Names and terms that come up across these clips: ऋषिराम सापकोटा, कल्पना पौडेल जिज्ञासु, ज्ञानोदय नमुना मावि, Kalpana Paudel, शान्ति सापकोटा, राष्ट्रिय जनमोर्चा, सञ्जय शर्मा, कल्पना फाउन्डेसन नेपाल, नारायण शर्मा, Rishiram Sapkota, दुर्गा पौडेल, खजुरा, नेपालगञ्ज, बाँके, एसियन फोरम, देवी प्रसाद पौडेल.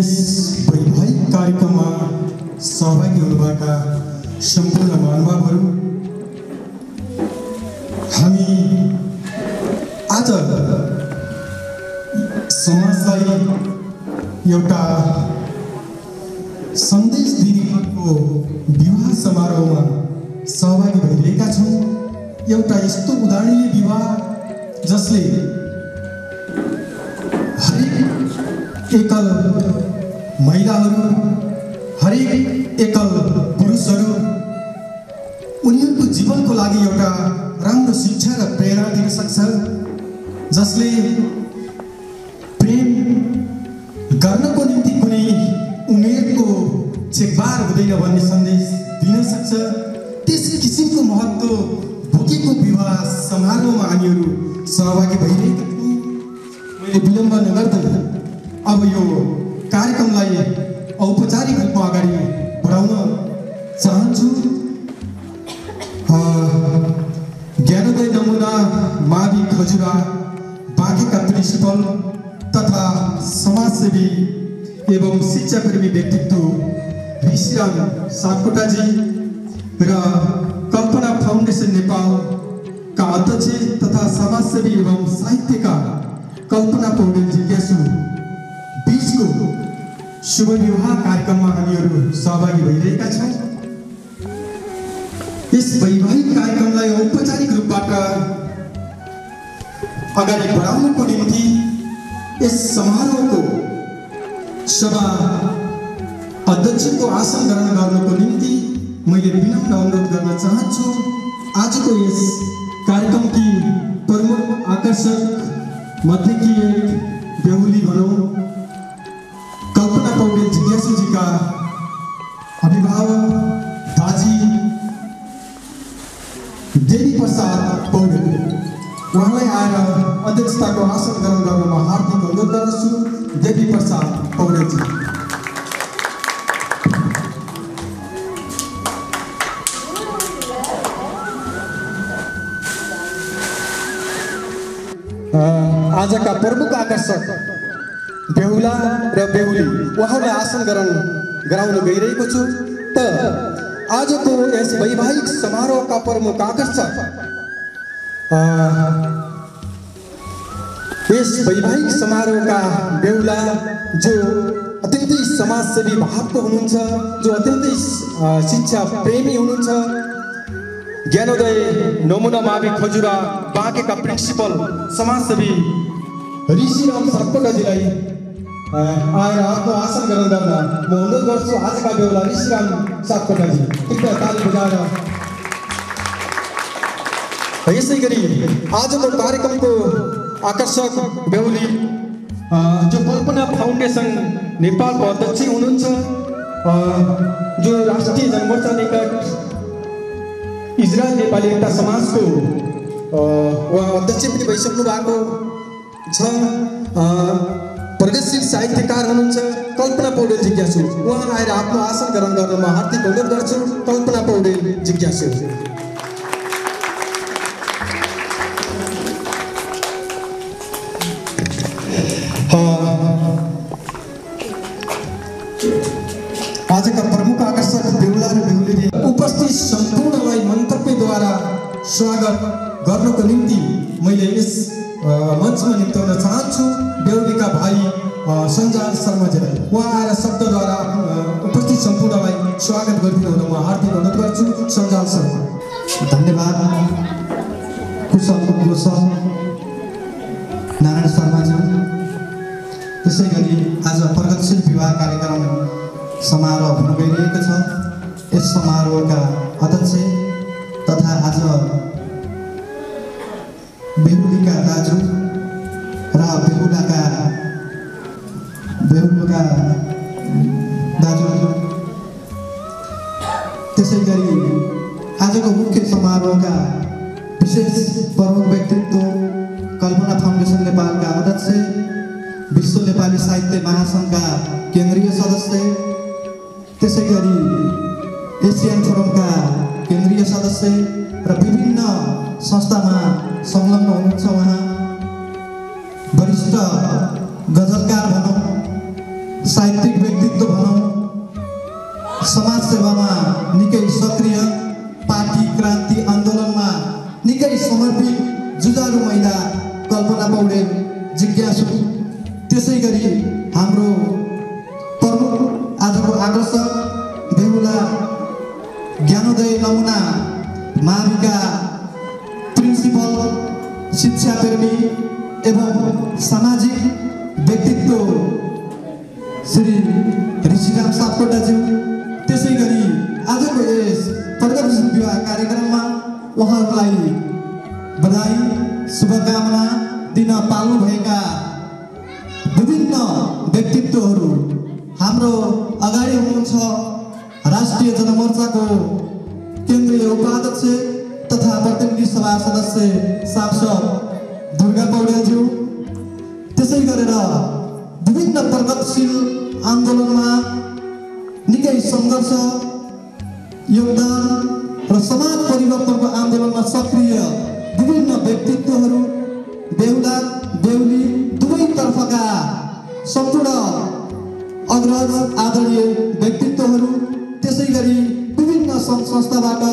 इस वैवाहिक कार्यक्रम में सहभागी हुनका सम्पूर्ण मानवहरू हामी आज समाजलाई एउटा सन्देश दिनेको विवाह समारोहमा सहभागी भइरहेका छौं। एउटा यस्तो उदाहरणीय विवाह जसले एकल महिलाहरू हरेक एकल पुरुषहरू उनीहरूको जीवनको लागि एउटा राम्रो शिक्षा र प्रेरणा दिन सक्छ, जसले प्रेम गर्नको निम्ति कुनै उमेरको चेकबार हुँदैन भन्ने सन्देश दिन सक्छ। त्यसै किसिमको महत्त्व बोकेको विवाह समारोहमा हामीहरू सहभागी भइरहेका थियौँ। मैले विलम्ब नगर्दै अब यो कार्यक्रमलाई औपचारिक रूपमा अगाडि बढाउन चाहन्छु। ज्ञानोदय नमुना मावि खजुरा बाँकेका प्रिन्सिपल तथा समाजसेवी एवं शिक्षाप्रेमी व्यक्तित्व ऋषिराम सापकोटाजी र कल्पना फाउन्डेसन नेपालका अध्यक्ष तथा समाजसेवी एवं साहित्यकार कल्पना पौडेलजी यसु बीचको शुभ विवाह कार्यक्रममा हामीहरू सहभागी भइरहेका छौँ। यस वैवाहिक कार्यक्रमलाई औपचारिक रूपबाट अगाडि बढाउनको निम्ति यस समारोहको सभा अध्यक्षको आसन ग्रहण गर्नको निम्ति मैले विनम्र अनुरोध गर्न चाहन्छु। आजको यस कार्यक्रमकी प्रमुख आकर्षक मध्येकी एक बेहुली भनौं कल्पना पौडेल जिज्ञासुजीका अभिभावक दाजी देवी प्रसाद पौडेल उहाँलाई आएर अध्यक्षताको आसन ग्रहण गर्न म हार्दिक अनुरोध गर्दछु। देवी प्रसाद पौडेलजी आजका प्रमुख आकर्षक बेहुला र बेहुली उहाँलाई आसन ग्रहण गराउन गइरहेको छु। त आजको यस वैवाहिक समारोहका प्रमुख आकर्षक यस वैवाहिक समारोहका बेहुला जो अत्यन्तै समाजसेवी भावको हुनुहुन्छ, जो अत्यन्तै शिक्षा प्रेमी हुनुहुन्छ, ज्ञानोदय नमुना मावि खजुरा बाँकेका प्रिन्सिपल समाजसेवी ऋषिराम सापकोटाजीलाई आएर आफ्नो आसन ग्रहण गर्न म अनुरोध गर्छु। आजका बेहुला ऋषिराम सापकोटाजी कृपया ताली बजाएर। यसै गरी आजको कार्यक्रमको आकर्षक बेहुली जो कल्पना फाउन्डेसन नेपालको अध्यक्ष हुनुहुन्छ, जो राष्ट्रिय जनमोर्चा निकट इजरायल नेपाली एकता समाजको उहाँ अध्यक्ष पनि भइसक्नु भएको छ, प्रगतिशील साहित्यकार हुनुहुन्छ। कल्पना पौडेल जिज्ञासु उहाँ आएर आफ्नो आसन ग्रहण गर्न म हार्दिक अनुरोध गर्छु। कल्पना पौडेल जिज्ञासु। आजका प्रमुख आकर्षक बेहुला र बेहुलीले उपस्थित सम्पूर्णलाई मन्तव्यद्वारा स्वागत गर्नको निम्ति मैले यस मञ्चमा निम्ताउन चाहन्छु बेहुलीका भाइ सञ्जय शर्माजीलाई। उहाँ आएर शब्दद्वारा उपस्थित सम्पूर्णलाई स्वागत गरिदिनुहुन म हार्दिक अनुरोध गर्छु। सञ्जय शर्मा धन्यवाद। कुशल कुशल नारायण शर्माजी। त्यसै गरी आज प्रगतिशील विवाह कार्यक्रम समारोह हुन गइरहेको छ। यस समारोहका अध्यक्ष तथा आज बेहुलीका दाजु र बेहुलाका दाजु। त्यसै गरी आजको मुख्य समारोहका विशेष प्रमुख व्यक्तित्व कल्पना फाउन्डेसन नेपालका अध्यक्ष, विश्व नेपाली साहित्य महासङ्घका केन्द्रीय सदस्य, त्यसै गरी एसियन फोरमका केन्द्रीय सदस्य र विभिन्न संस्थामा संलग्न हुनुहुन्छ उहाँ, वरिष्ठ गजलकार भनौँ, साहित्यिक व्यक्तित्व भनौं, समाज सेवामा निकै सक्रिय, पार्टी क्रान्ति आन्दोलनमा निकै समर्पित जुझारु महिला कल्पना पौडेल जिज्ञासु। त्यसैगरी हाम्रो प्रमुख आजको आकर्षक बेहुला ज्ञानोदय नमुना माविका प्रिन्सिपल शिक्षाप्रेमी एवं सामाजिक व्यक्तित्व श्री ऋषिराम सापकोटाज्यू। त्यसैगरी आजको यस पत्रकार विवाह कार्यक्रममा उहाँलाई बधाई शुभकामना दिन पाल्नुभएका विभिन्न व्यक्तित्वहरू। हाम्रो अगाडि हुनुहुन्छ राष्ट्रिय जनमोर्चाको केन्द्रीय उपाध्यक्ष तथा प्रतिनिधि सभा सदस्य सांसद दुर्गा पौडेलज्यू। त्यसै गरेर विभिन्न प्रगतिशील आन्दोलनमा निकै सङ्घर्ष योगदान र समाज परिवर्तनको आन्दोलनमा सक्रिय विभिन्न व्यक्तित्वहरू बेहुला बेहुली दुवैतर्फका सम्पूर्ण अग्रज आदरणीय व्यक्तित्वहरू। त्यसैगरी विभिन्न सङ्घ संस्थाबाट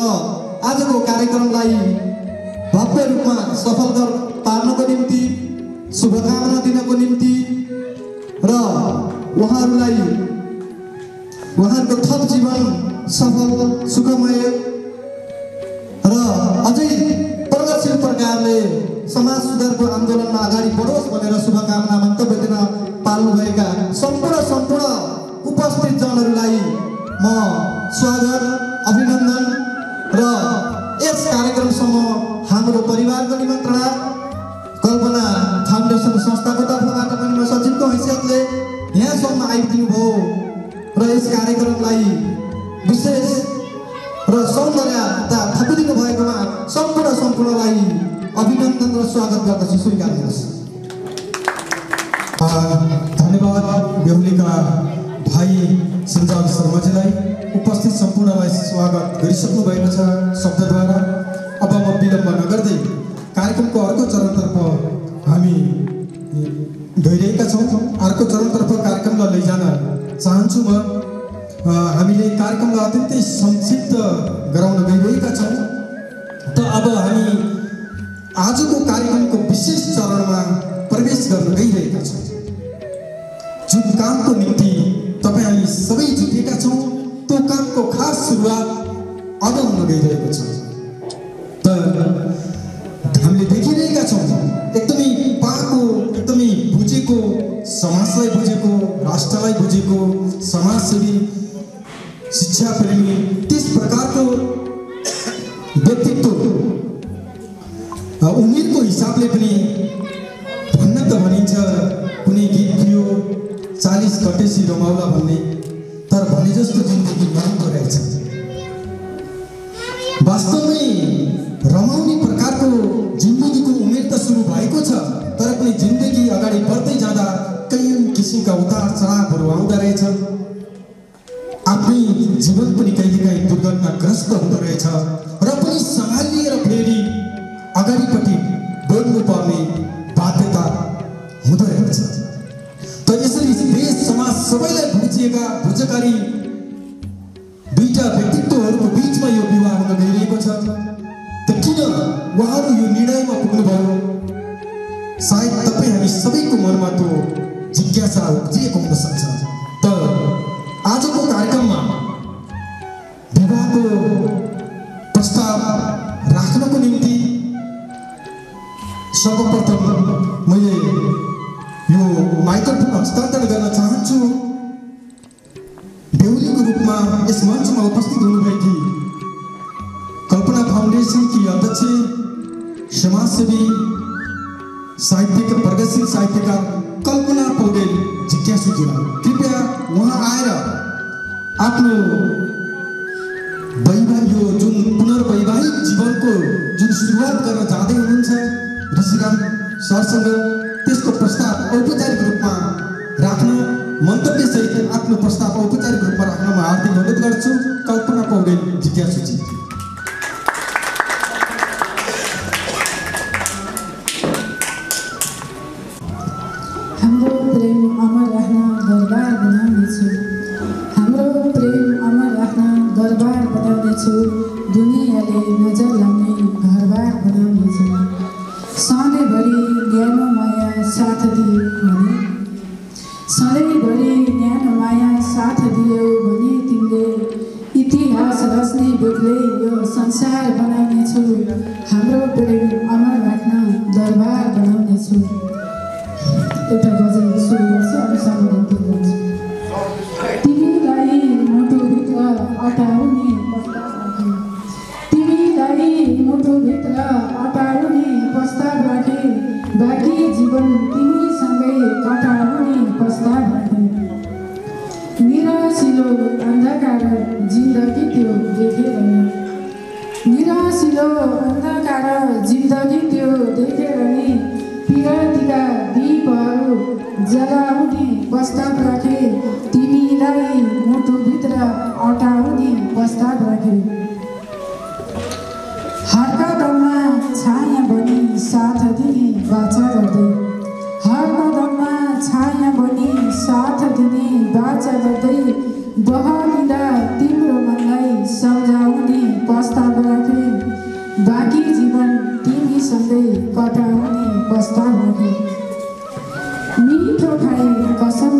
आजको कार्यक्रमलाई भव्य रूपमा सफल पार्नको निम्ति शुभकामना दिनको निम्ति र उहाँहरूलाई उहाँको थप जीवन सफल सुखमय र अझै प्रगतिशील प्रकारले समाज सुधारको आन्दोलनमा अगाडि बढोस् भनेर शुभकामना मन्तव्य दिन पाल्नुभएका सम्पूर्ण उपस्थित जनहरूलाई म स्वागत अभिनन्दन र यस कार्यक्रमसम्म हाम्रो परिवारको निमन्त्रणा कल्पना फाउन्डेसन संस्थाको तर्फबाट पनि म सचिवको हैसियतले यहाँसम्म आइपुग्नु भयो र यस कार्यक्रमलाई विशेष र सौन्दर्यता थपिदिनु भएकोमा सम्पूर्णलाई अभिनन्दन र स्वागत गर्दछु। स्वीकार गर्नुहोस्। धन्यवाद बेहुलीका भाइ सञ्जाल शर्माजीलाई, उपस्थित सम्पूर्णलाई स्वागत गरिसक्नु भएको छ शब्दद्वारा। अब म विलम्ब नगर्दै कार्यक्रमको अर्को चरणतर्फ हामी गइरहेका छौँ। अर्को चरणतर्फ कार्यक्रमलाई लैजान चाहन्छु म। हामीले कार्यक्रमलाई अत्यन्तै संक्षिप्त गराउन गइरहेका छौँ। त अब हामी आजको कार्यक्रमको विशेष चरणमा प्रवेश गर्न गइरहेका छौँ, जुन कामको निम्ति तपाईँ हामी सबै जुटेका छौँ। त्यो कामको खास सुरुवात अब हुन गइरहेको छ। त हामीले देखिरहेका छौँ एकदमै पाएको, एकदमै बुझेको, समाजलाई बुझेको, राष्ट्रलाई बुझेको, समाजसेवी, शिक्षा प्रेमी त्यस प्रकारको व्यक्तित्व उमेरको हिसाबले पनि भन्न त भनिन्छ, कुनै गीत थियो 40 घटेसी रमाउला भन्ने, तर भने जस्तो जिन्दगी मान्नु रहेछ। वास्तवमै रमाउने प्रकारको जिन्दगीको उमेर त सुरु भएको छ, तर पनि जिन्दगी अगाडि बढ्दै जाँदा कैयौँ किसिमका उतार चढावहरू आउँदा रहेछ। आफ्नै जीवन पनि कहिलेकाहीँ दुर्घटनाग्रस्त हुँदो रहेछ, र पनि सम्हालिएर फेरि अगाडिपट्टि बढ्नुपर्ने बाध्यता हुँदो रहेछ। त यसरी देश समाज सबैलाई बुझकारी दुईटा व्यक्तित्वहरूको बिचमा यो विवाह हुन गइरहेको छ। त किन उहाँहरू यो निर्णयमा पुग्नुभयो? सायद तपाईँ हामी सबैको मनमा त्यो जिज्ञासा उब्जिएको हुन सक्छ। त आजको कार्यक्रममा विवाहको प्रस्ताव राख्नको निम्ति सर्वप्रथम मैले यो माइक्रोफोन हस्तान्तरण गर्न चाहन्छु। बेहुलीको रूपमा यस मञ्चमा उपस्थित हुनुभएकी कल्पना फाउन्डेसनकी अध्यक्ष, समाजसेवी, साहित्यिक, प्रगतिशील साहित्यकार कल्पना पौडेल जिज्ञासुज्यूलाई कृपया उहाँ आएर आफ्नो वैवाहिक यो जुन पुनर्वैवाहिक जीवनको जुन सुरुवात गर्न जाँदै हुनुहुन्छ ऋषिराम सरसँग, त्यसको प्रस्ताव औपचारिक रूपमा राख्नु, मन्तव्य सहित आफ्नो प्रस्ताव औपचारिक रूपमा राख्न म हार्दिक अनुरोध गर्छु। कल्पना पौडेल जिज्ञासुजी। हाम्रो प्रेम अमर रहन दरबार सधैँभरि ज्ञान माया साथ दियो भने, सधैँभरि ज्ञान माया साथ दियो भने तिमीले इतिहास रच्ने बेगले यो संसार बनाउनेछु, हाम्रो प्रेम अमर राख्न दरबार बनाउनेछु। एउटा गजल सुरु गर्छ अनि समाप्त हुन्छ। तिमीलाई मोटो भित्र अटाउने पस्ता राखे, तिमीलाई मोटो भित्र अटाउने पस्ता राखे, बाँकी जीवन तिमीसँगै कटाउने पस्ता राखे। निराशिलो अन्धकार जिन्दगी त्यो देखेर, निराशिलो अन्धकार जिन्दगी त्यो देखेर नि पिरातीका दीपहरू जलाउने प्रस्ताव राखे, तिमीलाई मुटुभित्र अटाउने प्रस्ताव राखे। हरकतमा छाया बनी साथ दिने वाचा गर्दै, हरकतमा छाया बनी साथ दिने वाचा गर्दै, बहलिँदा तिम्रो मनलाई सम्झाउने प्रस्ताव राखे, बाँकी जीवन तिमीसँगै कटाउने प्रस्ताव राखे। मिठो खाएँ कसम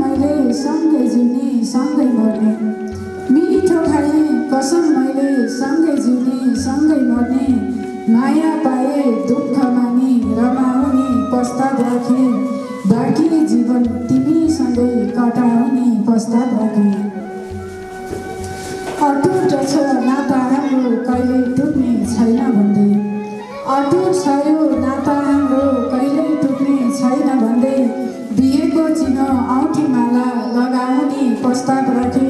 मैले, सँगै जिउने सँगै मर्ने, मिठो खाएँ कसम मैले, सँगै जिउने सँगै मर्ने, माया पाए दुःख मानी रमाउने प्रस्ताव राखे, बाँकी जीवन तिमीसँगै कटाउने प्रस्ताव राखे। अटुट छ नाता हाम्रो कहिल्यै टुट्ने छैन भन्दै, अटुट छ यो नाता हाम्रो कहिल्यै टुट्ने छैन भन्दै, बिहेको चिनो औँठी माला लगाउने प्रस्ताव राखे,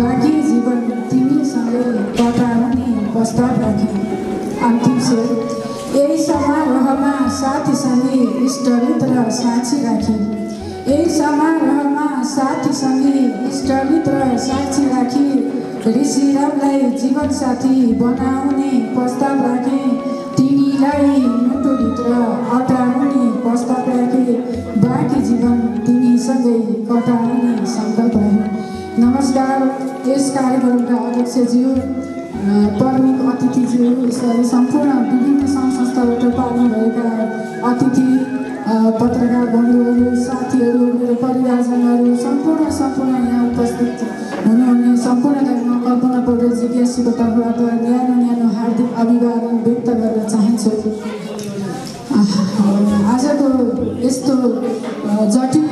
बाँकी जीवन तिमीसँगै कटाउने प्रस्ताव राखे। अन्तिम स्वर यही समारोहमा साथीसँगै इष्टमित्र साक्षी राखे, यही समारोहमा साथीसँगै इष्टमित्र साक्षी राखे, ऋषिरामलाई जीवनसाथी बनाउने प्रस्ताव राखे, तिमीलाई मुटुभित्र अटाउने प्रस्ताव राखे, बाँकी जीवन तिमीसँगै कटाउने सङ्कल्प राखे। नमस्कार। यस कार्यक्रमका अध्यक्षज्यू, प्रमुख अतिथिज्यू, यसरी सम्पूर्ण विभिन्न सङ्घ संस्थाबाट पाल्नुभएका अतिथि, पत्रकार बन्धुहरू, साथीहरू, मेरो परिवारजनहरू, सम्पूर्ण यहाँ उपस्थित हुनुहुने सम्पूर्णलाई म कल्पना पौडेलजी केसीको तर्फबाट न्यानो हार्दिक अभिवादन व्यक्त गर्न चाहन्छु। आजको यस्तो जटिल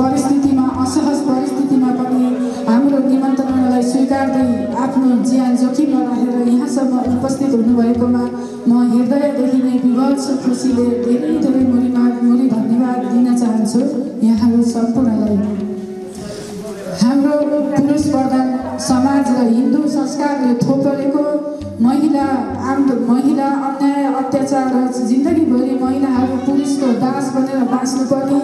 परिस्थितिमा, असहज परिस्थितिमा पनि हाम्रो निमन्त्रणालाई स्वीकार्दै आफ्नो ज्यान जोखिम नराखेर यहाँसम्म उपस्थित हुनुभएकोमा म हृदयदेखि नै विवश खुसीले धेरै मुरी धन्यवाद दिन चाहन्छु यहाँहरू सम्पूर्णलाई। हाम्रो पुरुष प्रधान समाज र हिन्दू संस्कारले थोपरेको महिला अन्याय अत्याचार र जिन्दगीभरि महिलाहरू पुरुषको दास बनेर बाँच्नुपर्ने,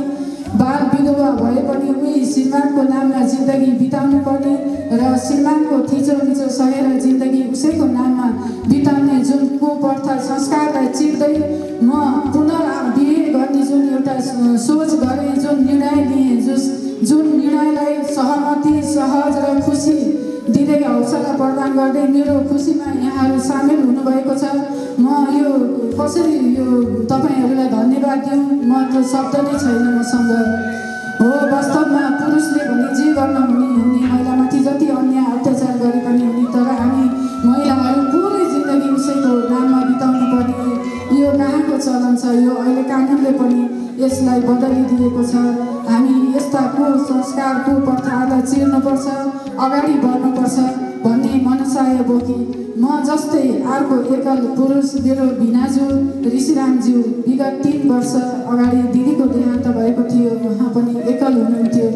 बाल विधवा भए पनि उही श्रीमानको नाममा जिन्दगी बिताउनु पर्ने र श्रीमानको थिचोमिचो सहेर जिन्दगी उसैको नाममा बिताउने जुन कुप्रथा संस्कारलाई चिर्दै म पुनर्विवाह गर्ने जुन एउटा सोच गरेँ, जुन निर्णय लिएँ, जुन निर्णयलाई सहमति, सहज र खुसी दिँदै हौसला प्रदान गर्दै मेरो खुसीमा यहाँहरू सामेल हुनुभएको छ। म यो कसरी यो तपाईँहरूलाई धन्यवाद दिउँ, म त शब्द नै छैन मसँग। हो, वास्तवमा पुरुषले भने जे गर्न हुने हुने, महिलामाथि जति अन्याय अत्याचार गरे पनि हुने, तर हामी महिलाहरू पुरै जिन्दगी उसैको नाममा बिताउनु पर्ने यो कहाँको चलन छ? यो अहिले कानुनले पनि यसलाई बदलिदिएको छ। हामी यस्ता कुसंस्कार, कुप्रथालाई चिर्नुपर्छ, अगाडि बढ्नुपर्छ भन्ने मनसाय बोकी म जस्तै अर्को एकल पुरुष, मेरो भिनाजु ऋषिरामज्यू विगत 3 वर्ष अगाडि दिदीको देहान्त भएको थियो, उहाँ पनि एकल हुनुहुन्थ्यो।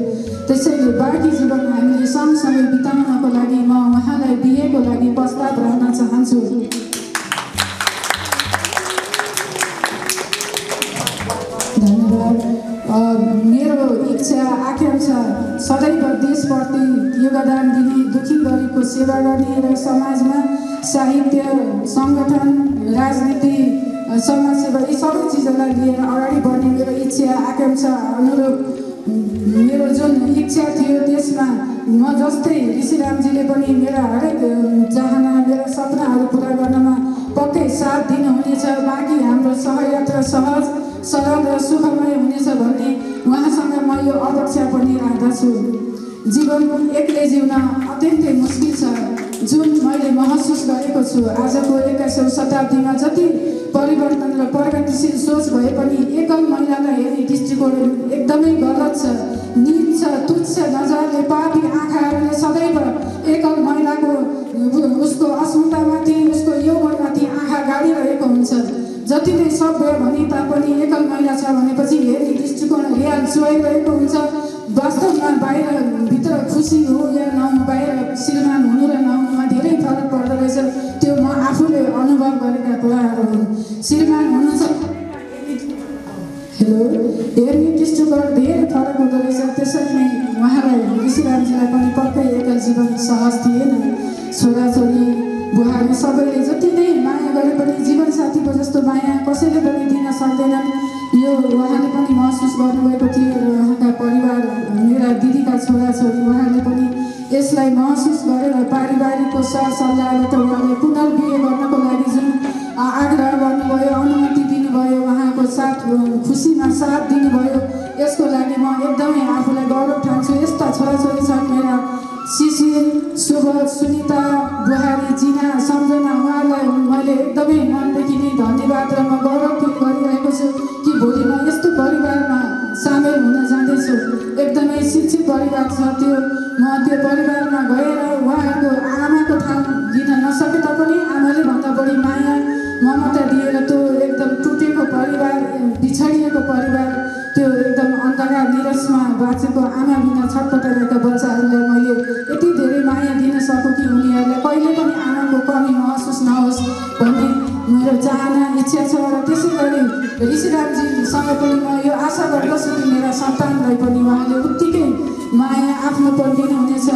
त्यसैले बाँकी जीवन हामीले सँगसँगै बिताउनको लागि म उहाँलाई बिहेको लागि प्रस्ताव राख्न चाहन्छु। मेरो इच्छा, आकांक्षा सदैव देशप्रति योगदान दिने, दुखी गरिबको सेवा गर्ने र समाजमा साहित्य, सङ्गठन, राजनीति, समाजसेवा यी सबै चिजहरूलाई लिएर अगाडि बढ्ने मेरो इच्छा, आकांक्षा अनुरूप मेरो जुन इच्छा थियो त्यसमा म जस्तै ऋषिरामजीले पनि मेरा हरेक चाहना, मेरा सपनाहरू पुरा गर्नमा पक्कै साथ दिन हुनेछ। बाँकी हाम्रो सहयात्रा सहज सरल र सुखमय हुनेछ भन्ने उहाँसँग म यो अपेक्षा पनि राख्दछु। जीवन एक्लै जिउन अत्यन्तै मुस्किल छ, जुन मैले महसुस गरेको छु। आजको 21औं शताब्दीमा जति परिवर्तन र प्रगतिशील सोच भए पनि एकल महिलालाई हेर्ने दृष्टिकोण एकदमै गलत छ। नीच तुच्छ नजरले पापी आँखाहरूले सदैव एकल महिलाको उसको असमतामाथि उसको यौवनमाथि आँखा गाडिरहेको हुन्छ। जति नै सभ्य भने तापनि एकल महिला छ भनेपछि हेर्ने दृष्टिकोण रियाल चोइरहेको हुन्छ। वास्तवमा बाहिर भित्र खुसी हो या बाहिर श्रीमान हुनु र नहुनुमा धेरै फरक पर्दो रहेछ। त्यो म आफूले अनुभव गरेका कुराहरू हुन्। श्रीमान हुनु हेर्ने दृष्टिकोण धेरै फरक हुँदो रहेछ। त्यसरी नै उहाँलाई ऋषिरामजीलाई पनि पक्कै एकल जीवन सहज थिएन। छोराछोरी बुहारी सबैले जति नै माया गरे पनि जीवनसाथीको जस्तो माया कसैले पनि दिन सक्दैनन्। यो उहाँले पनि महसुस गर्नुभएको थियो। उहाँका परिवार मेरा दिदीका छोराछोरी उहाँले पनि यसलाई महसुस गरेर पारिवारिकको सरसल्लाहबाट उहाँले पुनर्विवाह गर्नको लागि जुन आग्रह गर्नुभयो, अनुमति दिनुभयो, उहाँको साथ खुसीमा साथ दिनुभयो, यसको लागि म एकदमै आफूलाई गौरव ठान्छु। यस्ता छोराछोरी छन् मेरा शिशिर, सुबोध, सुनिता, बुहारी, जिना, सम्झना। उहाँलाई मैले एकदमै मनदेखि नै धन्यवाद र म गौरव पनि गरिरहेको छु कि भोलि म यस्तो परिवारमा सामेल हुन जाँदैछु। एकदमै शिक्षित परिवार छ त्यो। म त्यो परिवारमा गएर उहाँको आमाको ठाउँ दिन नसके तापनि आमाले भन्दा बढी माया ममता दिएर त्यो एकदम टुटेको परिवार, बिछडिएको परिवार, त्यो एकदम अन्धकार निरसमा बाँचेको आमा बिना छटपटाएका बच्चाहरूलाई मैले यति धेरै माया दिन सकौँ कि उनीहरूलाई कहिले पनि आमाको कमी महसुस नहोस् भन्ने मेरो चाहना इच्छा छ। र त्यसै गरी ऋषिरामजीसँग पनि म यो आशा गर्दछु कि मेरा सन्तानलाई पनि उहाँले उत्तिकै माया आफ्नोपन दिनुहुनेछ।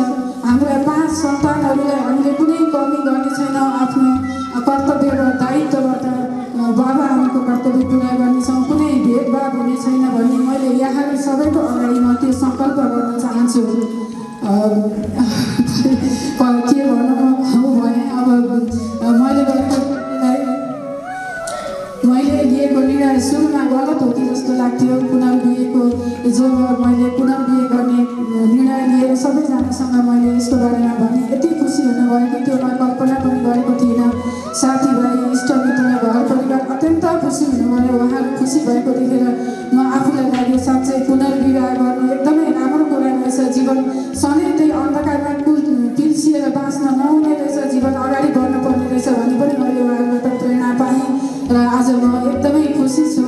हाम्रा 5 सन्तानहरूलाई हामीले कुनै कमी गर्ने छैनौँ। आफ्नो कर्तव्य र दायित्वबाट बाबा आमाको कर्तव्य पुरा गर्नेछौँ, कुनै भेदभाव हुने छैन भन्ने मैले यहाँहरू सबैको अगाडि म त्यो सङ्कल्प गर्न चाहन्छु। के भनौँ भने अब मैले लिएको निर्णय सुरुमा गलत हो कि जस्तो लाग्थ्यो। पुनर्विवाहको जब मैले पुनर्विवाह गर्ने निर्णय लिएर सबैजनासँग मैले यसको बारेमा भने यति खुसी हुनुभयो कि त्यो म कल्पना पनि गरेको थिइनँ। साथीभाइ, इष्टमित्र, घर परिवार अत्यन्त खुसी हुनुभयो। उहाँहरू खुसी भएको देखेर म आफूलाई लाग्यो साँच्चै पुनर्विवाह गर्नु एकदमै राम्रो कुरा रहेछ। जीवन सधैँ त्यही अन्धकारमा पिल्सिएर बाँच्न नहुने रहेछ, जीवन अगाडि बढ्नुपर्ने रहेछ भन्ने पनि मैले उहाँहरूबाट प्रेरणा पाएँ। र आज म एकदमै खुसी छु।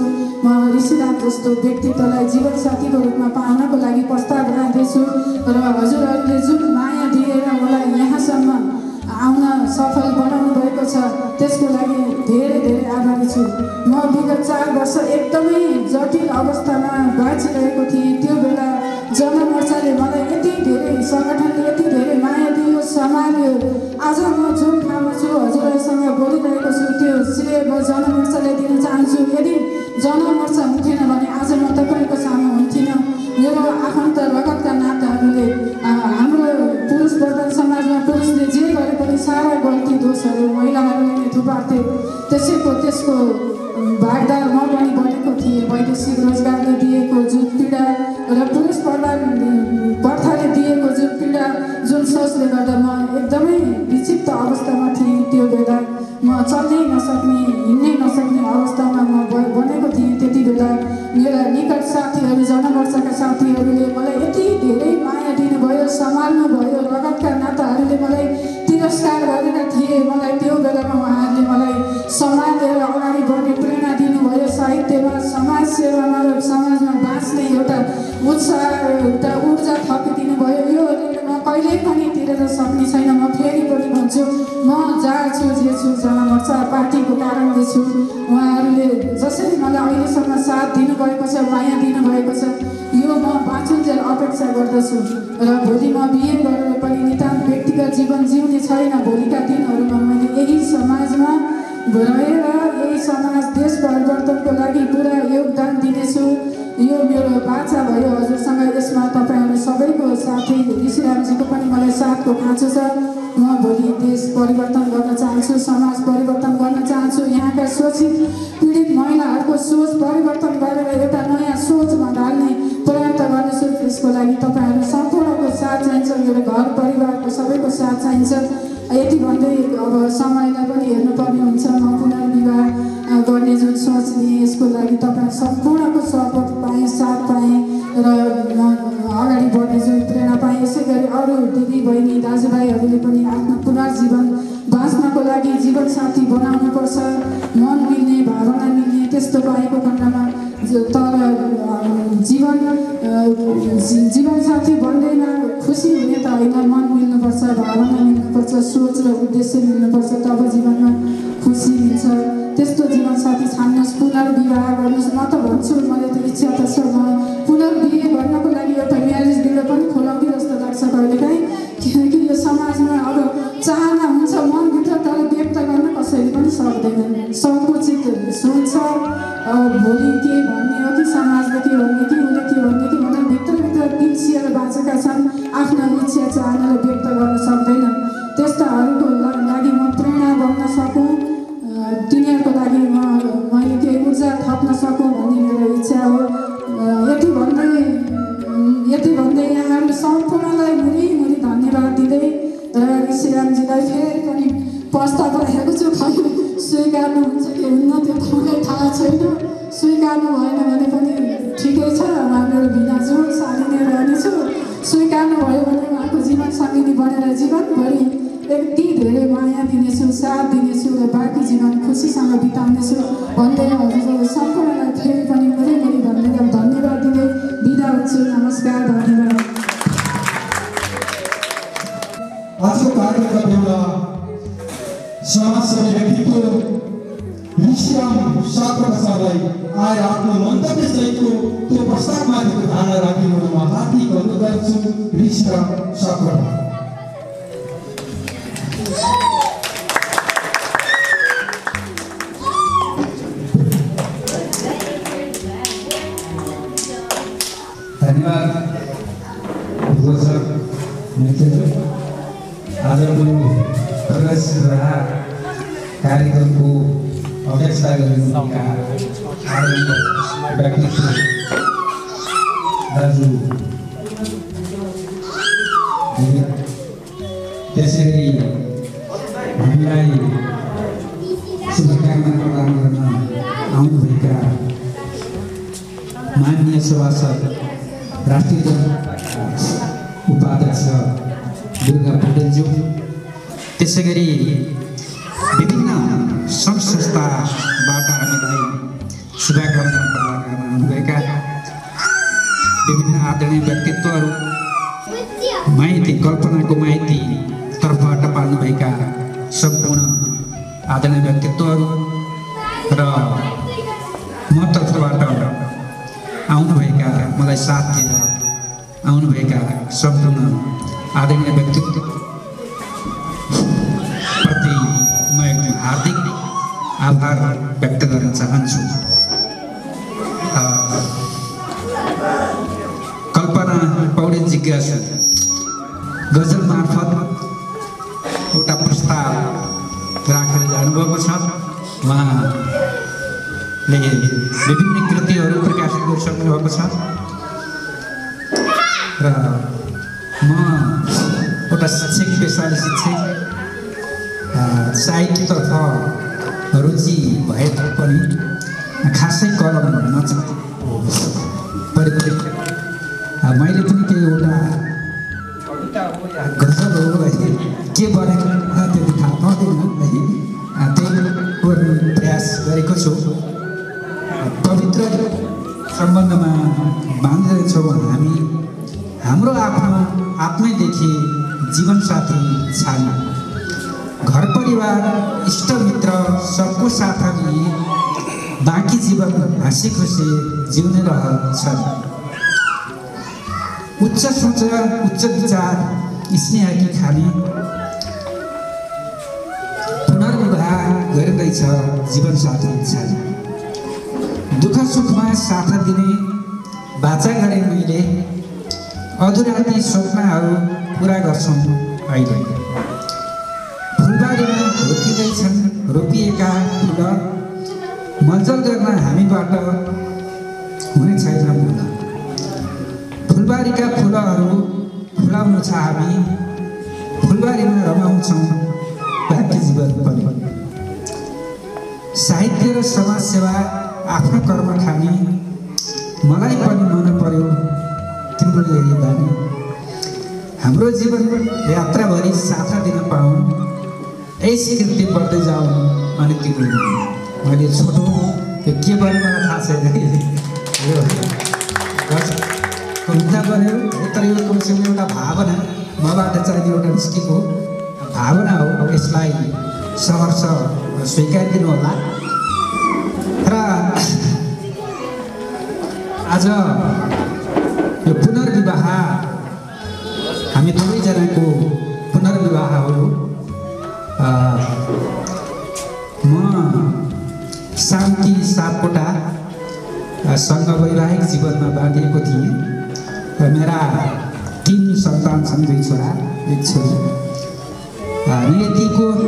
म ऋषिराम जस्तो व्यक्तित्वलाई जीवनसाथीको रूपमा पाउनको लागि प्रस्ताव राख्दैछु र हजुरहरूले जुन माया दिएर मलाई यहाँसम्म आउन सफल बनाउनु भएको छ त्यसको लागि धेरै धेरै आभारी छु। म विगत 4 वर्ष एकदमै जटिल अवस्थामा बाँचिरहेको थिएँ। त्यो बेला जनमोर्चाले मलाई यति धेरै, सङ्गठनले यति धेरै माया दियो, सम्हाल्यो। आज म जुन ठाउँमा छु, हजुरहरूसँग बोलिरहेको छु, त्यो श्रेय म जनमोर्चाले दिन चाहन्छु। यदि जनमोर्चा हुन्थेन भने आज म तपाईँको सामु हुन्थिनँ। मेरो आफन्त, रगतका नाताहरूले हाम्रो पुरुष प्रधान समाजमा पुरुषले जे गरे पनि सारा गल्ती दोषहरू महिलाहरूले नै थुपार्थे। त्यसको भागदार म पनि बनेको थिएँ। वैदेशिक रोजगारले दिएको जुन पीडा र पुरुष प्रधान प्रथाले दिएको जुन पीडा, जुन सोचले गर्दा म एकदमै विक्षिप्त अवस्थामा थिएँ। त्यो बेला म चल्नै नसक्ने, हिँड्नै नसक्ने अवस्थामा म बनेको थिएँ। त्यति बेला मेरा निकट साथीहरू, जनमोर्चाका साथीहरूले मलाई यति धेरै माया दिनुभयो, सम्हाल्नु भयो। रगतका नाताहरूले मलाई तिरस्कार गरेका थिए। मलाई त्यो बेलामा उहाँहरूले मलाई समाजले अगाडि बढ्ने प्रेरणा दिनुभयो। साहित्यमा, समाज सेवामा र समाजमा बाँच्ने एउटा उत्साह, एउटा ऊर्जा थपिदिनु भयो। यो म कहिल्यै पनि तिरेर सक्ने छैन। म फेरि पनि भन्छु, म जहाँ छु, जे छु, जनमोर्चा पार्टीको कारणले छु। उहाँहरूले जसरी मलाई अहिलेसम्म साथ दिनुभएको छ, माया दिनुभएको छ, यो म बाँचुन्जेल अपेक्षा गर्दछु। र भोलि म बिहे गरेर पनि नितान्त व्यक्तिगत जीवन जिउने छैन। भोलिका दिनहरूमा मैले यही समाजमा रहेर यही समाज, देश परिवर्तनको लागि पुरा योगदान दिनेछु। यो मेरो बाचा भयो हजुरसँग। यसमा तपाईँहरू सबैको साथै ऋषिराम सापकोटा मलाई साथ पुग्न छ सर। म भोलि देश परिवर्तन गर्न चाहन्छु, समाज परिवर्तन गर्न चाहन्छु। यहाँका शोषित पीडित महिलाहरूको सोच परिवर्तन गरेर एउटा नयाँ सोचमा ढाल्ने प्रयास गर्नुहोस्। त्यसको लागि तपाईहरु सम्पूर्णको साथ चाहिन्छ, मेरो घर परिवारको सबैको साथ चाहिन्छ। यति भन्दै अब समयलाई पनि हेर्नुपर्ने हुन्छ। म पुनर्विवाह गर्ने जुन सोच लिए यसको लागि तपाईहरु सम्पूर्णको सपोर्ट पाए, साथ पाए र अगाडि बढ्ने जुन प्रेरणा पाए। यसै गरी अरू दिदी बहिनी दाजुभाइहरूले पनि आफ्नो पुनर्जीवन बाँच्नको लागि जीवन साथी बनाउनुपर्छ। मन मिल्ने, भावना मिल्ने त्यस्तो पाएको खण्डमा तर जीवन साथी बन्दैन, खुसी हुने त होइन। मन मिल्नुपर्छ, भावना मिल्नुपर्छ, सोच र उद्देश्य मिल्नुपर्छ, तब जीवनमा खुसी हुन्छ। त्यस्तो जीवन साथी छान्नुहोस्, पुनर्विवाह गर्नुहोस्। म त भन्छु, मैले त इच्छा त छ म पुनर्विवाह गर्नको लागि एउटा म्यारेज बिल्डर पनि खोलाउँथे जस्तो लाग्छ कहिलेकाहीँ। किनकि यो समाजमा अब चाहना हुन्छ मनभित्र, तर व्यक्त गर्न कसैले पनि सक्दैन, संकुचित हुन्छ। भोलि के भन्ने हो कि समाजले के भन्ने कि उसले के भन्ने कि भनेर भित्रभित्र पिल्सिएर बाँचेका छन्, आफ्ना इच्छा चाहनालाई व्यक्त गर्न सक्दैनन्। त्यस्ताहरूको लागि म प्रेरणा बन्न सकौँ, दुनियाँको लागि मैले केही ऊर्जा थप्न सकौँ भन्ने मेरो इच्छा हो। यति भन्दै यहाँहरू सम्पूर्णलाई मुरी धन्यवाद दिँदै र ऋषिरामजीलाई फेरि पनि प्रस्ताव राखेको छु। खै स्वीकार्नुहुन्छ कि हुन्न त्यो ठुलो थाहा छैन, स्वीकार्नु भएन भने पनि ठिकै छ। म मेरो बिना जोड सानी नै रहनेछु। स्वीकार्नु भयो भने उहाँको जीवन सङ्गिनी बनेर जीवनभरि यति धेरै माया दिनेछु, साथ दिनेछु र बाँकी जीवन खुसीसँग बिताउनेछु भन्दै हजुर सम्पूर्णलाई फेरि पनि मुरी भनेर धन्यवाद दिँदै बिदा हुन्छु। नमस्कार, धन्यवाद। आजको कार्यक्रम एउटा समाजसेवी व्यक्तित्व ऋषिराम सापकोटा सरलाई आएर आफ्नो मन्तव्य सहितको त्यो प्रस्तावमाथि ध्यान राखिदिनु म हार्दिक अनुरोध गर्छु। ऋषिराम सापकोटा कार्यक्रमको अध्यक्षता गर्नुहुने व्यक्तित्व दाजु, त्यसैगरी हामीलाई शुभकामना प्रदान गर्न आउनुभएका माननीय सभासद राष्ट्रिय उपाध्यक्ष दुर्गा पौडेलज्यू, त्यसैगरी विभिन्न सङ्घ संस्थाबाट हामीलाई शुभकामना प्रदान गर्न आउनुभएका विभिन्न आदरणीय व्यक्तित्वहरू, माइती कल्पनाको माइती तर्फबाट पाल्नुभएका सम्पूर्ण आदरणीय व्यक्तित्वहरू र म तर्फबाट आउनुभएका मलाई साथ दिएर आउनुभएका सम्पूर्ण आदरणीय व्यक्तित्वप्रति म एकदम हार्दिक आभार व्यक्त गर्न चाहन्छु। कल्पना पौडेल जिज्ञासा गजल मार्फत एउटा प्रस्ताव राखेर जानुभएको छ। उहाँले विभिन्न कृतिहरू प्रकाशित गरिसक्नुभएको छ र म एउटा शिक्षक पेसाले शिक्षक साहित्यतर्फ रुचि भए तापनि खासै कलम नचाहिँ। मैले पनि केही एउटा गजल हो के बनेको त्यति थाहा पाउँदैन, त्यही गर्ने प्रयास गरेको छु। पवित्र सम्बन्धमा बाँधिरहेछौँ हामी, हाम्रो आफ्नो आत्मैदेखि जीवनसाथी छान्न, घर परिवार इष्टमित्र सबको साथ लिए बाँकी जीवन हाँसी खुसी जिउने रहन्छन्। उच्च सोच, उच्च विचार, स्नेहकी खानी पुनर्विवाह गरिँदैछ जीवनसाथी छान्न, दुःख सुखमा साथ दिने बाचा गरेँ मैले, अधुरा सपनाहरू पूरा गर्छौं। अहिले फुलबारीमा रोपिएका छन् रोपिएका फुल मज्जल गर्न हामीबाट हुने छैन। फुलबारीका फुलहरू फुलाउनु छ हामी, फुलबारीमा रमाउँछौं बाँकी जीवन पनि। साहित्य र समाज सेवा आफ्नो कर्म खानी मलाई पनि मन पर्यो। तिम्रो बानी हाम्रो जीवन यात्राभरि साथ दिन पाऊँ, यस कृति बढ्दै जाऊँ। अनि तिम्रो मैले छोटो त्यो के बन्यो मलाई थाहा छैन, कविता बन्यो तर यो कमसेकम एउटा भावना मबाट चाहिँ एउटा निस्केको भावना हो। यसलाई सहर्ष स्वीकारिदिनु होला। र आज यो पुनर्विवाह हामी दुवैजनाको पुनर्विवाह हो। म शान्ति सापकोटा सँग वैवाहिक जीवनमा बाँधिएको थिएँ र मेरा 3 सन्तान छन्, 2 छोरा 1 छोरी।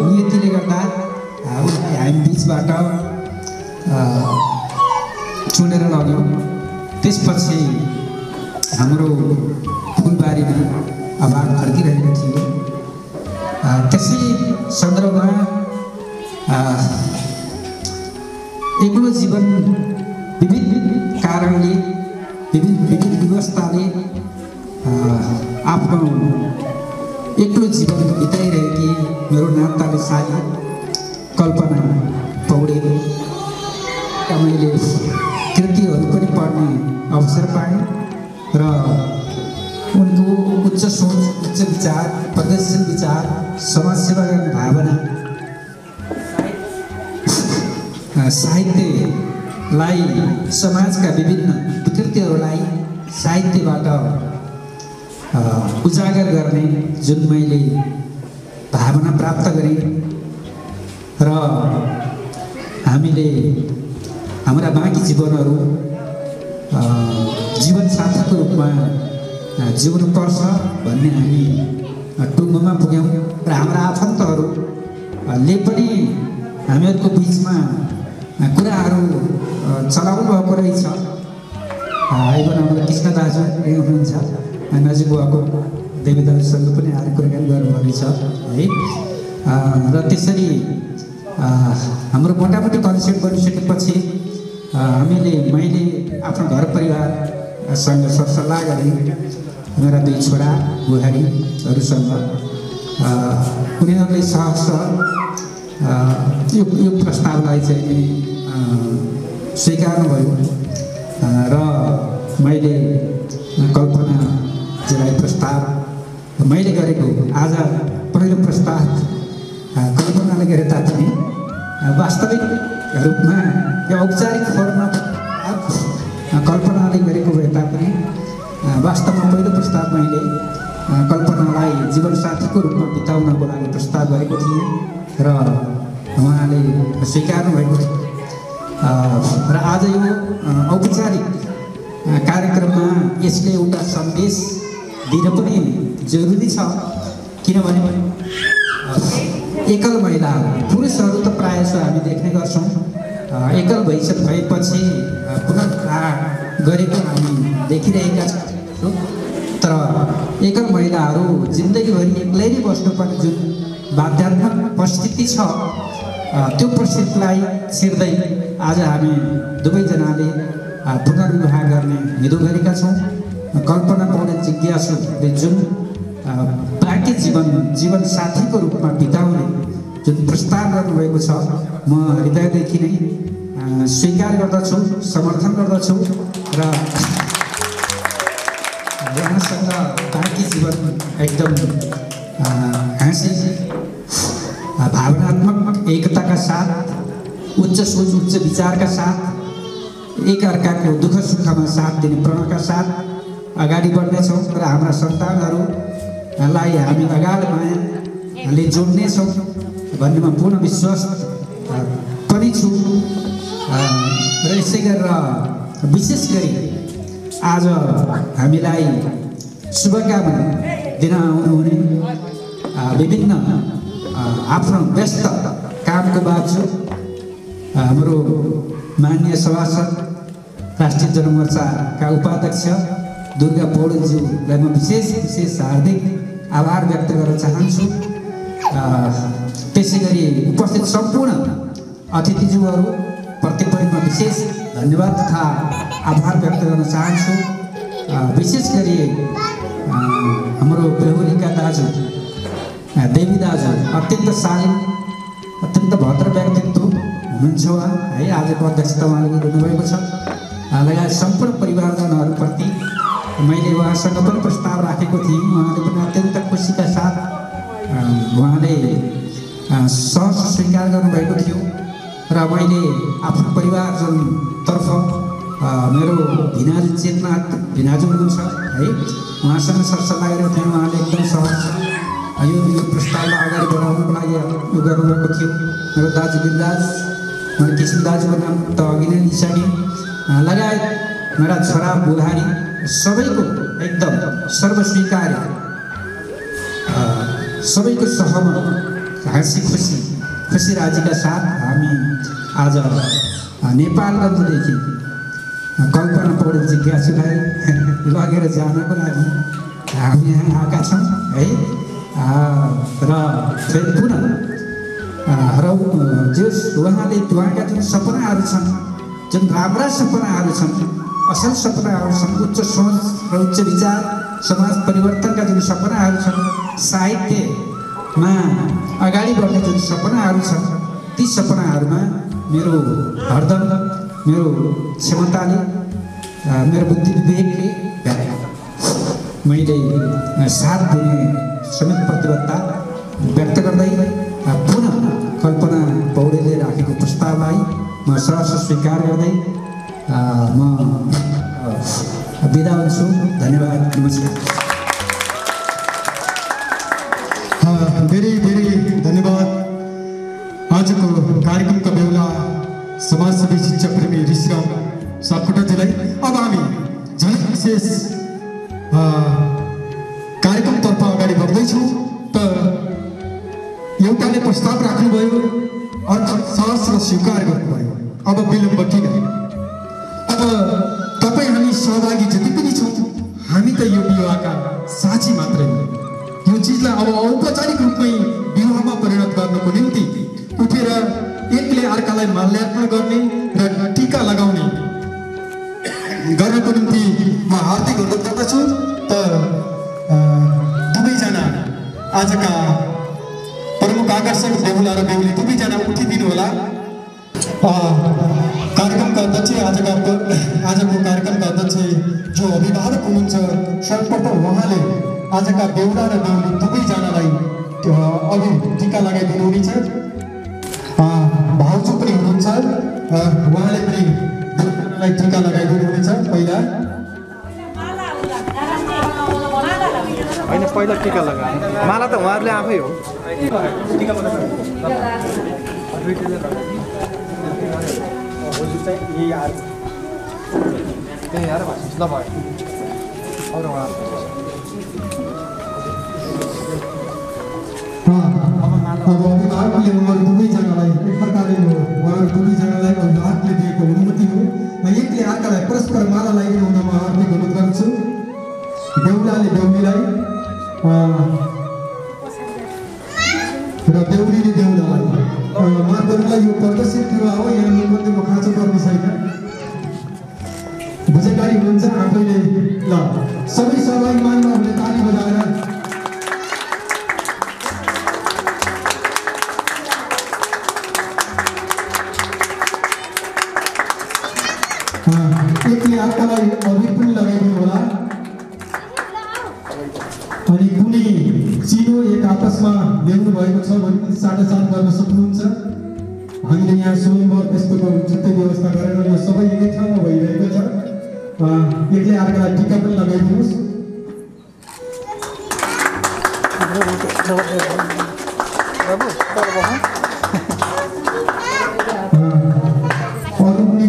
नियतिले गर्दा उनलाई हामी बीचबाट चुनेर लग्यौँ। त्यसपछि हाम्रो फुलबारीमा आभार फर्किरहेको थियो। त्यसै सन्दर्भमा एक्लो जीवन विभिन्न कारणले विभिन्न व्यवस्थाले आफ्नो एक्लो जीवन बिताइरहेकी मेरो नाताले साथी कल्पना पौडेल मैले कृतिहरू पनि पढ्ने अवसर पाएँ र उनको उच्च सोच, उच्च विचार, प्रगतिशील विचार, समाजसेवा गर्ने भावना, साहित्यलाई समाजका विभिन्न विकृतिहरूलाई साहित्यबाट उजागर गर्ने जुन मैले भावना प्राप्त गरेँ र हामीले हाम्रा बाँकी जीवनहरू जीवन साथीको रूपमा जिउनु पर्छ भन्ने हामी टुङ्गोमा पुग्यौँ। र हाम्रा आफन्तहरूले पनि हामीहरूको बिचमा कुराहरू चलाउनु भएको रहेछ। आइबन हाम्रो कृष्ण दाजु हुनुहुन्छ, नजिक भएको देवी दाजुसँग पनि आएर कुराकानी गर्नुभएको छ है। र त्यसरी हाम्रो मोटामोटी कन्सेप्ट बनिसकेपछि मैले आफ्नो घर परिवारसँग सरसल्लाह गरेँ। मेरा 2 छोरा बुहारीहरूसँग उनीहरूले सहर्ष यो प्रस्तावलाई चाहिँ स्वीकार्नुभयो र मैले कल्पनाजीलाई प्रस्ताव मैले गरेको आज पहिलो प्रस्ताव कल्पनाले गरे तापनि वास्तविक रूपमा यो औपचारिक फर्ममा कल्पनाले गरेको भए तापनि वास्तवमा पहिलो प्रस्ताव मैले कल्पनालाई जीवनसाथीको रूपमा बिताउनको लागि प्रस्ताव गरेको थिएँ र उहाँले स्वीकार्नुभएको थियो। र आज यो औपचारिक कार्यक्रममा यसले एउटा सन्देश दिन पनि जरुरी छ, किनभने एकल महिला पुरुषहरू त प्रायःसो हामी देख्ने गर्छौँ, एकल भएपछि पुनर्विवाह गरेको हामी देखिरहेका छौँ। तर एकल महिलाहरू जिन्दगीभरि एक्लै नै बस्नुपर्ने जुन बाध्यात्मक परिस्थिति छ, त्यो परिस्थितिलाई छिर्दै आज हामी दुवैजनाले पुनर्विवाह गर्ने हिँडो गरेका छौँ। कल्पना पौडेल जिज्ञासुले जुन बाँकी जीवन साथीको रूपमा बिताउने जुन प्रस्ताव गर्नुभएको छ, म हृदयदेखि नै स्वीकार गर्दछु, समर्थन गर्दछु र उहाँसँग बाँकी जीवन एकदम हाँसी भावनात्मक एकताका साथ, उच्च सोच, उच्च विचारका साथ, एकअर्काको दुःख सुखमा साथ दिने प्रणका साथ अगाडि बढ्नेछौँ। र हाम्रा सन्तानहरूलाई हामी अगाडि मायाले जोड्नेछौँ भन्नेमा पूर्ण विश्वास पनि छु। र यसै गरेर विशेष गरी आज हामीलाई शुभकामना दिन आउनुहुने विभिन्न आफ्नो व्यस्त कामको बावजुद हाम्रो माननीय सभासद राष्ट्रिय जनमोर्चाका उपाध्यक्ष दुर्गा पौडेलज्यूलाई म विशेष हार्दिक आभार व्यक्त गर्न चाहन्छु। त्यसैगरी उपस्थित सम्पूर्ण अतिथिज्यूहरू प्रत्येकलाई म विशेष धन्यवाद तथा आभार व्यक्त गर्न चाहन्छु। विशेष गरी हाम्रो बेहुलीका दाजु देवी दाजु अत्यन्त शालीन अत्यन्त भद्र व्यक्तित्व हुनुहुन्छ है। आजको अध्यक्षता उहाँले गर्नुभएको छ। लगायत सम्पूर्ण परिवारजनहरूप्रति मैले उहाँसँग पनि प्रस्ताव राखेको थिएँ। उहाँले पनि अत्यन्त खुसीका साथ उहाँले सहज स्वीकार गर्नुभएको थियो र मैले आफ्नो परिवारजनतर्फ मेरो भिनाजु चेतनाथ भिनाजु हुनुहुन्छ है, उहाँसँग सरसल्लाह गरेको थिएँ। उहाँले एकदम सहज यो प्रस्तावलाई अगाडि बढाउनुको लागि यो गर्नुभएको थियो। मेरो दाजु गिरिराज किसिम दाजुको नाम त अघि नै लिइसकेँ। लगायत मेरा छोरा बुहारी सबैको एकदम सर्वस्वीकार सबैको सहमत हाँसी खुसी खुसी राजीका साथ हामी आज नेपालगञ्जदेखि कल्पना पौडेलजी ग्यासुलाई लगेर जानको लागि हामी यहाँ आएका छौँ है। र फेरि पुनः र जस उहाँले उहाँका जुन सपनाहरू छन्, जुन राम्रा सपनाहरू छन्, असल सपनाहरू छन्, उच्च सोच र उच्च विचार, समाज परिवर्तनका जुन सपनाहरू छन्, साहित्यमा अगाडि बढ्ने जुन सपनाहरू छन्, ती सपनाहरूमा मेरो हरदम मेरो क्षमताले मेरो बुद्धि विवेकले मैले साथ दिने समेत प्रतिबद्धता व्यक्त गर्दै पुनः कल्पना पौडेलले राखेको प्रस्तावलाई म सहर्ष स्वीकार गर्दै म बिदा हुन्छु। धन्यवाद, नमस्कार। धेरै धेरै धन्यवाद। आजको कार्यक्रमका बेहुला समाजसेवी शिक्षाप्रेमी ऋषिराम सापकोटाजीलाई। अब हामी झन् विशेष कार्यक्रमतर्फ अगाडि बढ्दैछौँ। त एउटाले प्रस्ताव राख्नुभयो, अर्को सहर्ष स्वीकार गर्नुभयो, अब विलम्ब किन? अब तपाईँ हामी सहभागी जति पनि छौँ, हामी त यो विवाहका साक्षी मात्रै हो। यो चिजलाई अब औपचारिक रूपमै विवाहमा परिणत गर्नको निम्ति उठेर एकले अर्कालाई माल्यार्पण गर्ने र टीका लगाउने गर्नको निम्ति म हार्दिक अनुरोध गर्दछु। त दुवैजना आजका प्रमुख आकर्षक बेहुला र बेहुली दुवैजना उठिदिनु होला। कार्यक्रमका अध्यक्ष आजको कार्यक्रमका अध्यक्ष जो अभिभावक हुनुहुन्छ, सर्वप्रथम उहाँले आजका बेहुला र बेहुली दुवैजनालाई अघि टीका लगाइदिनु हुनेछ। भाउजू पनि हुनुहुन्छ, उहाँले पनि दुवैजनालाई टीका लगाइदिनु हुनेछ। पहिला होइन, पहिला टीका लगाए माला त उहाँहरूले आफै हो। अभिभावकले उहाँहरू दुवैजनालाई एक प्रकारले हो, उहाँहरू दुवैजनालाई अभिभावकले दिएको अनुमति हो। एकले अर्कालाई परस्पर माला लगाइदिनु हुन म हार्दिक अनुरोध गर्छु। बेहुलाले बेहुलीलाई र बेहुलीले बेहुलालाई उहाँहरूलाई यो प्रदर्शित विवाह हो। यहाँ निबन्धमा खाँचो पर्ने छैन, बुझेकारी हुनुहुन्छ आफैले। ल, सबै सहभागी मान्नुहुने ताली बजाएर। एकले अर्कालाई अघि पनि लगाइदिनु होला अनि कुनै चिनो एक आपसमा ल्याउनु भएको छ भने पनि साटासाट गर्न सक्नुहुन्छ। हामीले यहाँ स्वयंवर त्यस्तोको छुट्टै व्यवस्था गरेर यो सबै एकै ठाउँमा भइरहेको छ। एकले अर्कालाई टिका पनि लगाइदिनुहोस्। अरू कुनै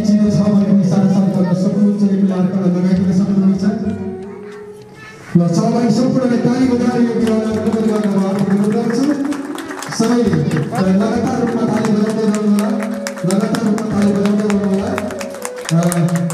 चिनो छ भने पनि साटासाट गर्न सक्नुहुन्छ, एकले अर्कालाई लगाइदिन सक्नुहुन्छ। ल, सबैलाई सम्पूर्णलाई ताली बजाएर यो विवादलाई खत्म गर्न अनुरोध गर्छु। सबैले लगातार रूपमा ताली बजाउँदै गर्नुहोला, लगातार रूपमा ताली बजाउँदै गर्नुहोला।